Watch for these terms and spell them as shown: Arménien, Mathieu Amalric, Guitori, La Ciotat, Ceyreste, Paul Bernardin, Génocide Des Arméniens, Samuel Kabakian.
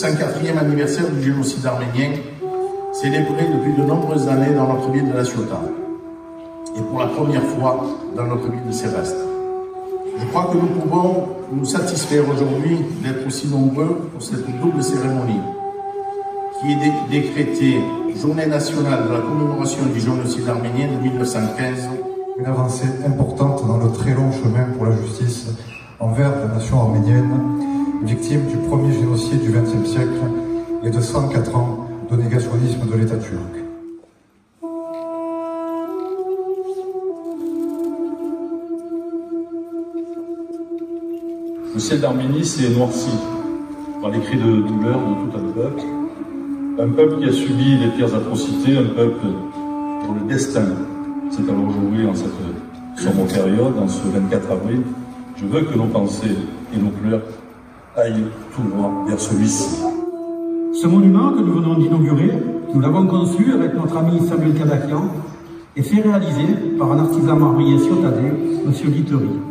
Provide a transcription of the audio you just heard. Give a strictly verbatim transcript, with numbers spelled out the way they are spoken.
cent quatrième anniversaire du génocide arménien, célébré depuis de nombreuses années dans notre ville de La Ciotat, et pour la première fois dans notre ville de Ceyreste. Je crois que nous pouvons nous satisfaire aujourd'hui d'être aussi nombreux pour cette double cérémonie, qui est dé décrétée Journée nationale de la commémoration du génocide arménien de mille neuf cent quinze. Une avancée importante dans le très long chemin pour la justice envers la nation arménienne, victime du premier génocide du vingtième siècle et de cent quatre ans de négationnisme de l'État turc. Le ciel d'Arménie s'est noirci dans les cris de douleur de tout un peuple. Un peuple qui a subi les pires atrocités, un peuple dont le destin s'est alors joué en cette sombre période, en ce vingt-quatre avril. Je veux que nos pensées et nos pleurs aillent tout droit vers celui-ci. Ce monument que nous venons d'inaugurer, nous l'avons conçu avec notre ami Samuel Kabakian et fait réaliser par un artisan marbrier ciotadais, monsieur Guitori.